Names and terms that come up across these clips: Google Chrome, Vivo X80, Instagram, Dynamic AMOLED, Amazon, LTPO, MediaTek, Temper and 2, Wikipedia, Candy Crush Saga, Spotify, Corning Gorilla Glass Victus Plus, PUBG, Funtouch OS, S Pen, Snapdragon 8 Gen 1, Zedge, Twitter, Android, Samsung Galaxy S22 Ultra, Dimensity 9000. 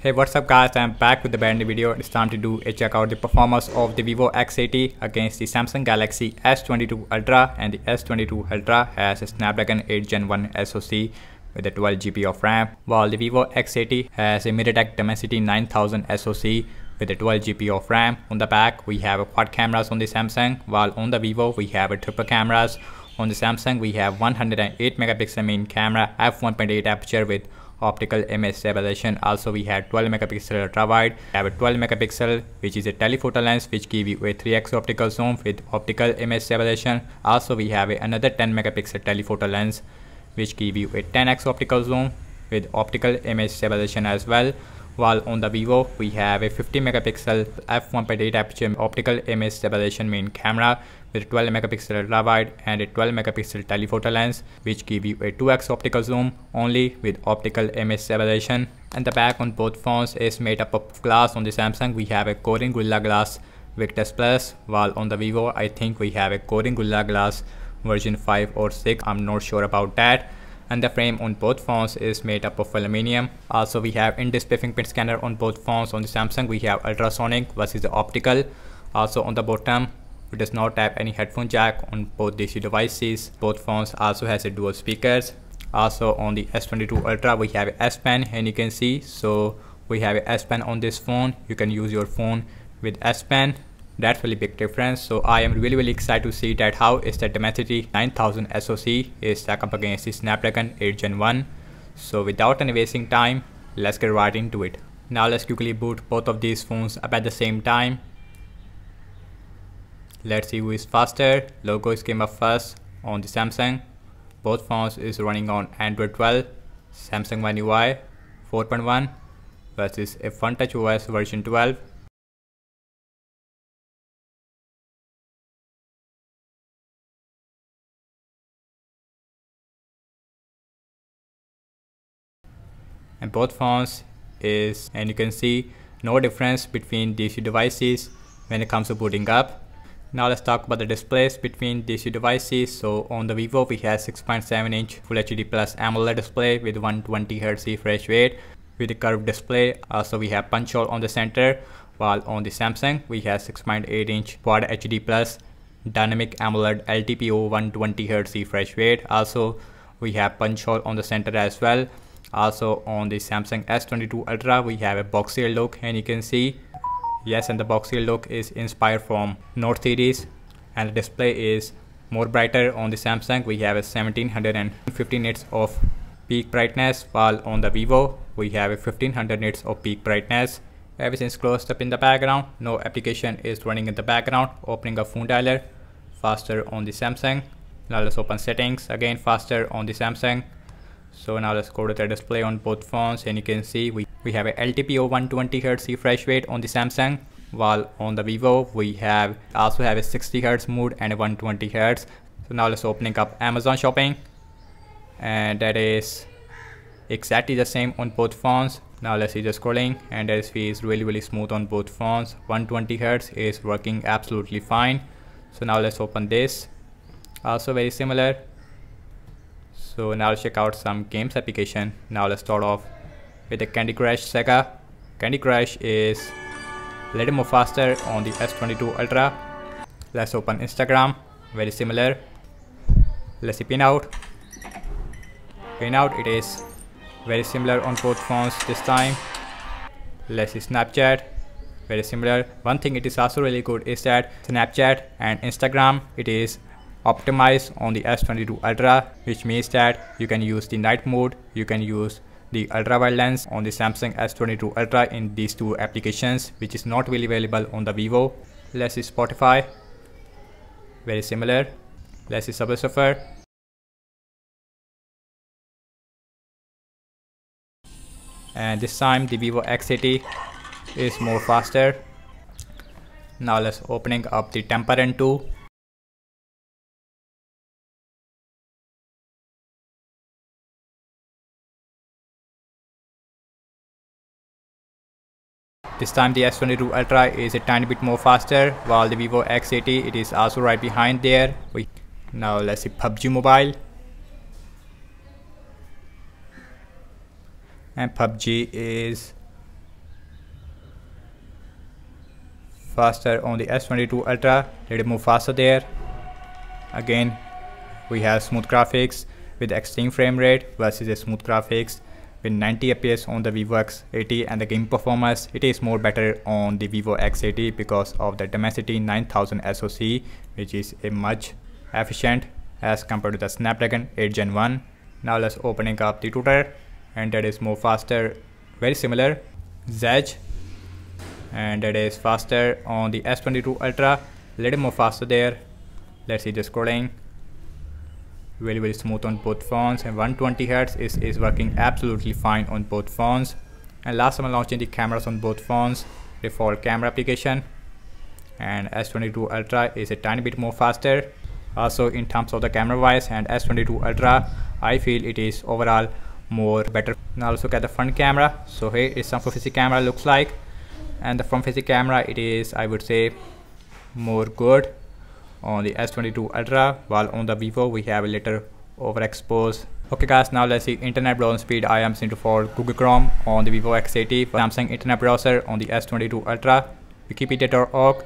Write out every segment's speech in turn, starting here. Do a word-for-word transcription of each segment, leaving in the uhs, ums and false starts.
Hey, what's up guys, I am back with a brand new video. It's time to do a check out the performance of the Vivo X eighty against the Samsung Galaxy S twenty-two Ultra, and the S twenty-two Ultra has a Snapdragon eight gen one S O C with a twelve gigabytes of RAM, while the Vivo X eighty has a MediaTek Dimensity nine thousand S O C with a twelve gigabytes of RAM. On the back we have a quad cameras on the Samsung, while on the Vivo we have a triple cameras. On the Samsung we have one hundred eight megapixel main camera, f one point eight aperture with optical image stabilization. Also we have twelve megapixel ultra wide. We have a twelve megapixel which is a telephoto lens which give you a three x optical zoom with optical image stabilization. Also we have another ten megapixel telephoto lens which give you a ten x optical zoom with optical image stabilization as well. While on the Vivo we have a fifty megapixel f one point eight aperture optical image stabilization main camera with twelve megapixel ultra wide and a twelve megapixel telephoto lens which give you a two x optical zoom only with optical image stabilization. And the back on both phones is made up of glass. On the Samsung we have a Corning Gorilla Glass Victus Plus, while on the Vivo I think we have a Corning Gorilla Glass version five or six, I'm not sure about that. And the frame on both phones is made up of aluminium. Also we have in-display fingerprint scanner on both phones. On the Samsung we have ultrasonic versus the optical. Also on the bottom it does not have any headphone jack on both these devices. Both phones also has a dual speakers. Also on the S twenty-two Ultra we have a S Pen, and you can see, so we have a S Pen on this phone. You can use your phone with S Pen. That's really big difference. So I am really really excited to see that how is the Dimensity nine thousand S O C is stacked up against the Snapdragon eight gen one. So without any wasting time, let's get right into it. Now let's quickly boot both of these phones up at the same time. Let's see who is faster. Logos came up first on the Samsung. Both phones is running on Android twelve, Samsung One U I four point one versus a Funtouch O S version twelve. And both phones is, and you can see no difference between these two devices when it comes to booting up. Now let's talk about the displays between these two devices. So on the Vivo we have six point seven inch Full H D Plus AMOLED display with one hundred twenty hertz refresh rate with a curved display. Also we have punch hole on the center, while on the Samsung we have six point eight inch Quad H D Plus Dynamic AMOLED L T P O one hundred twenty hertz refresh rate. Also we have punch hole on the center as well. Also on the Samsung S twenty-two Ultra we have a boxier look, and you can see, yes, and the boxier look is inspired from Note series, and the display is more brighter. On the Samsung we have a seventeen fifty nits of peak brightness, while on the Vivo we have a fifteen hundred nits of peak brightness. Everything's closed up in the background, no application is running in the background. Opening a phone dialer, faster on the Samsung. Now let's open settings, again faster on the Samsung. So now let's go to the display on both phones, and you can see we, we have a L T P O one hundred twenty hertz refresh rate on the Samsung, while on the Vivo we have also have a sixty hertz mode and a one hundred twenty hertz. So now let's opening up Amazon shopping, and that is exactly the same on both phones. Now let's see the scrolling, and that is really really smooth on both phones. One hundred twenty hertz is working absolutely fine. So now let's open this, also very similar. So now let's check out some games application. Now let's start off with the Candy Crush Saga. Candy Crush is a little more faster on the S twenty-two Ultra. Let's open Instagram, very similar. Let's see Pinout. Pinout, it is very similar on both phones this time. Let's see Snapchat, very similar. One thing it is also really good is that Snapchat and Instagram, it is optimized on the S twenty-two Ultra, which means that you can use the night mode, you can use the ultra wide lens on the Samsung S twenty-two Ultra in these two applications, which is not really available on the Vivo. Let's see Spotify, very similar. Let's see Subway Surfer, and this time the Vivo X eighty is more faster. Now let's opening up the Temper and two. This time the S twenty-two Ultra is a tiny bit more faster, while the Vivo X eighty, it is also right behind there. We now let's see P U B G Mobile, and P U B G is faster on the S twenty-two Ultra. Did it move faster there? Again, we have smooth graphics with extreme frame rate versus a smooth graphics with ninety F P S on the Vivo X eighty, and the game performance, it is more better on the Vivo X eighty because of the Dimensity nine thousand S O C, which is a much efficient as compared to the Snapdragon eight gen one. Now let's opening up the tutor, and that is more faster, very similar Zedge, and that is faster on the S twenty-two Ultra, little more faster there. Let's see the scrolling, very very smooth on both phones, and one hundred twenty hertz is, is working absolutely fine on both phones. And last time I'm launching the cameras on both phones, default camera application, and S twenty-two Ultra is a tiny bit more faster. Also in terms of the camera wise, and S twenty-two Ultra, I feel it is overall more better. Now let's look at the front camera. So here is some front-facing camera looks like, and the front-facing camera, it is, I would say, more good on the S twenty-two Ultra, while on the Vivo we have a little overexposed. Okay guys, now let's see internet browsing speed. I am seeing to for Google Chrome on the Vivo X eighty, Samsung internet browser on the S twenty-two Ultra, wikipedia dot org,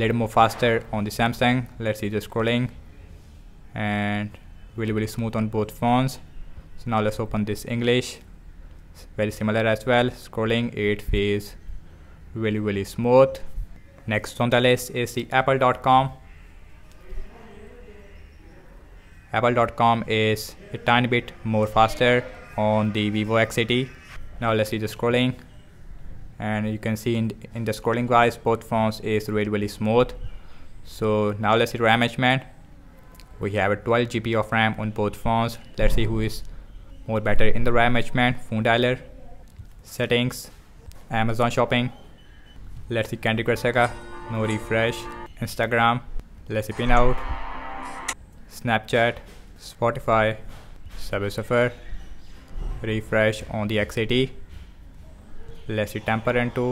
little more faster on the Samsung. Let's see the scrolling, and really really smooth on both phones. So now let's open this English, it's very similar as well, scrolling, it feels really really smooth. Next on the list is the apple dot com. Apple dot com is a tiny bit more faster on the Vivo X eighty. Now let's see the scrolling, and you can see in, in the scrolling wise both phones is really really smooth. So now let's see RAM management. We have a twelve G B of RAM on both phones. Let's see who is more better in the RAM management. Phone dialer, settings, Amazon shopping. Let's see Candy Crush Saga, no refresh. Instagram, let's see pin out. Snapchat, Spotify, Subway Surfer, refresh on the X eighty. Let's see Temper and two.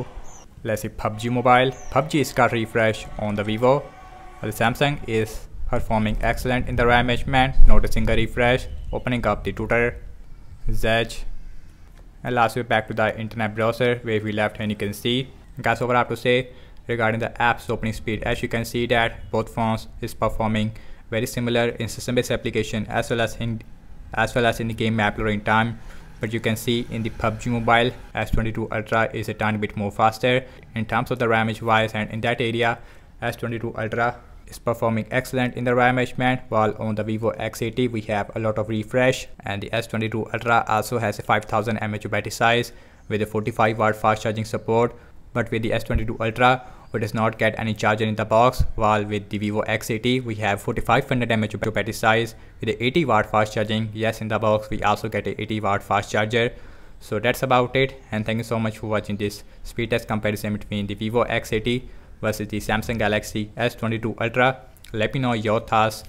Let's see P U B G Mobile. P U B G is got refresh on the Vivo. The Samsung is performing excellent in the RAM management, noticing a refresh. Opening up the tutor, Zedge, and last we're back to the internet browser where we left, and you can see, guys, overall I have to say regarding the app's opening speed, as you can see that both phones is performing very similar in system-based application as well as in as well as in the game map loading time. But you can see in the P U B G Mobile, S twenty-two Ultra is a tiny bit more faster in terms of the RAM wise, and in that area S twenty-two Ultra is performing excellent in the RAM management, while on the Vivo X eighty we have a lot of refresh. And the S twenty-two Ultra also has a five thousand milliamp hour battery size with a forty-five watt fast charging support, but with the S twenty-two Ultra we does not get any charger in the box, while with the Vivo X eighty we have forty-five hundred milliamp hour battery size with a eighty watt fast charging. Yes, in the box we also get a eighty watt fast charger. So that's about it, and thank you so much for watching this speed test comparison between the Vivo X eighty versus the Samsung Galaxy S twenty-two Ultra. Let me know your thoughts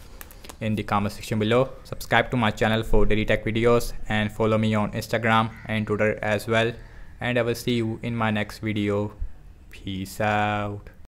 in the comment section below. Subscribe to my channel for daily tech videos, and follow me on Instagram and Twitter as well, and I will see you in my next video. Peace out.